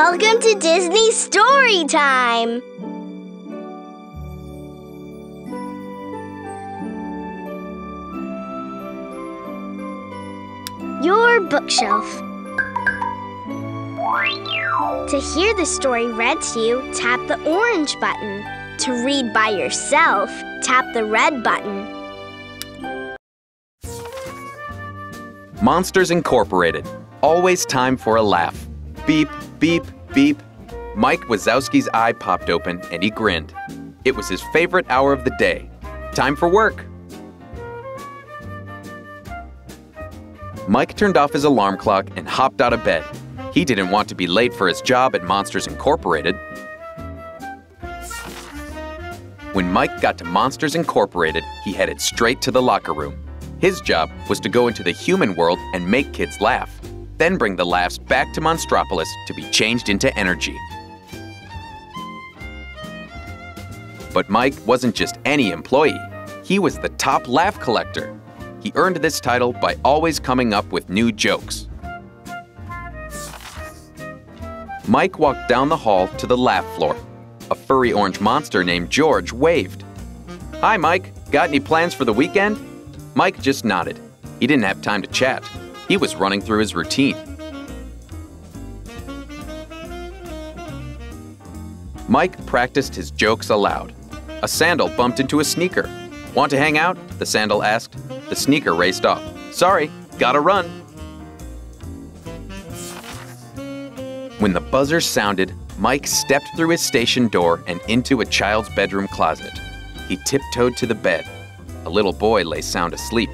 Welcome to Disney Story Time! Your bookshelf. To hear the story read to you, tap the orange button. To read by yourself, tap the red button. Monsters Incorporated. Always time for a laugh. Beep, beep, beep. Mike Wazowski's eye popped open and he grinned. It was his favorite hour of the day. Time for work. Mike turned off his alarm clock and hopped out of bed. He didn't want to be late for his job at Monsters Incorporated. When Mike got to Monsters Incorporated, he headed straight to the locker room. His job was to go into the human world and make kids laugh, then bring the laughs back to Monstropolis to be changed into energy. But Mike wasn't just any employee. He was the top laugh collector. He earned this title by always coming up with new jokes. Mike walked down the hall to the laugh floor. A furry orange monster named George waved. "Hi, Mike. Got any plans for the weekend?" Mike just nodded. He didn't have time to chat. He was running through his routine. Mike practiced his jokes aloud. A sandal bumped into a sneaker. "Want to hang out?" the sandal asked. The sneaker raced off. "Sorry, gotta run." When the buzzer sounded, Mike stepped through his station door and into a child's bedroom closet. He tiptoed to the bed. A little boy lay sound asleep.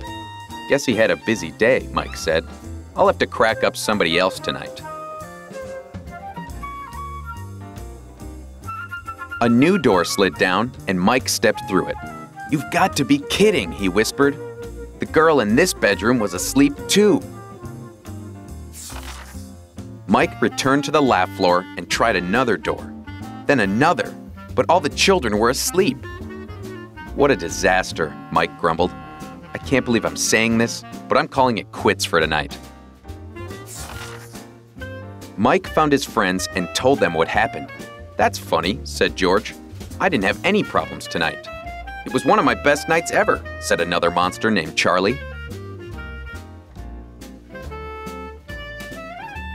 "Guess he had a busy day," Mike said. "I'll have to crack up somebody else tonight." A new door slid down, and Mike stepped through it. "You've got to be kidding," he whispered. The girl in this bedroom was asleep too. Mike returned to the laugh floor and tried another door, then another, but all the children were asleep. "What a disaster," Mike grumbled. "I can't believe I'm saying this, but I'm calling it quits for tonight." Mike found his friends and told them what happened. "That's funny," said George. "I didn't have any problems tonight." "It was one of my best nights ever," said another monster named Charlie.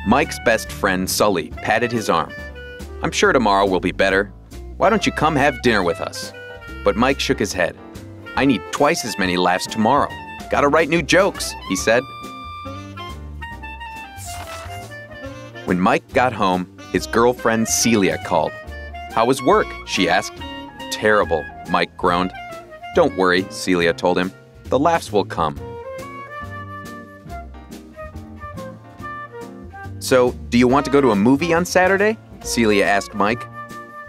Mike's best friend, Sulley, patted his arm. "I'm sure tomorrow will be better. Why don't you come have dinner with us?" But Mike shook his head. "I need twice as many laughs tomorrow. Gotta write new jokes," he said. When Mike got home, his girlfriend Celia called. "How was work?" she asked. "Terrible," Mike groaned. "Don't worry," Celia told him. "The laughs will come." "So, do you want to go to a movie on Saturday?" Celia asked Mike.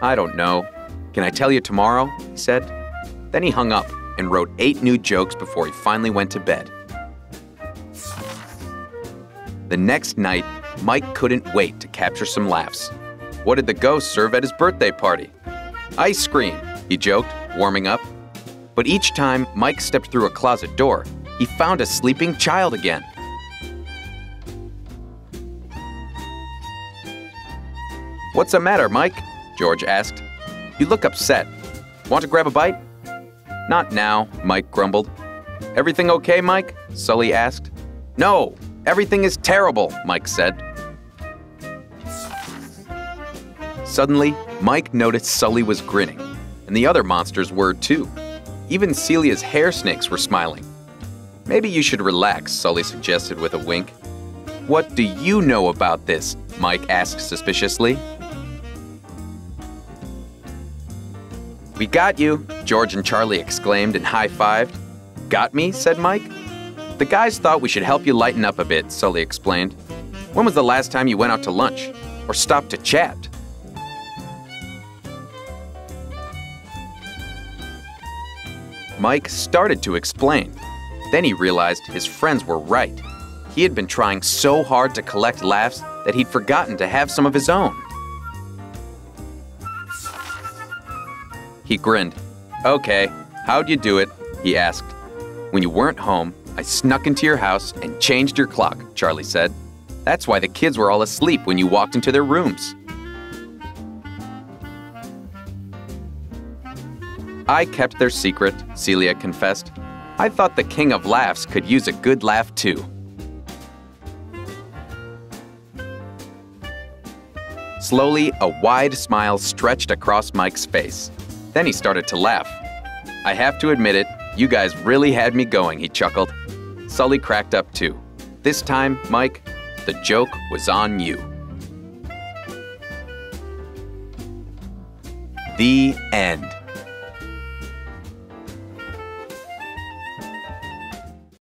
"I don't know. Can I tell you tomorrow?" he said. Then he hung up and wrote 8 new jokes before he finally went to bed. The next night, Mike couldn't wait to capture some laughs. What did the ghost serve at his birthday party? "Ice cream," he joked, warming up. But each time Mike stepped through a closet door, he found a sleeping child again. "What's the matter, Mike?" George asked. "You look upset. Want to grab a bite?" "Not now," Mike grumbled. "Everything okay, Mike?" Sulley asked. "No, everything is terrible," Mike said. Suddenly, Mike noticed Sulley was grinning, and the other monsters were too. Even Celia's hair snakes were smiling. "Maybe you should relax," Sulley suggested with a wink. "What do you know about this?" Mike asked suspiciously. "We got you," George and Charlie exclaimed and high-fived. "Got me?" said Mike. "The guys thought we should help you lighten up a bit," Sulley explained. "When was the last time you went out to lunch? Or stopped to chat?" Mike started to explain. Then he realized his friends were right. He had been trying so hard to collect laughs that he'd forgotten to have some of his own. He grinned. "Okay, how'd you do it?" he asked. "When you weren't home, I snuck into your house and changed your clock," Charlie said. "That's why the kids were all asleep when you walked into their rooms." I kept their secret, Celia confessed. I thought the king of laughs could use a good laugh too. Slowly, a wide smile stretched across Mike's face. Then he started to laugh. I have to admit it, you guys really had me going, he chuckled. Sulley cracked up too. This time, Mike, the joke was on you. The end.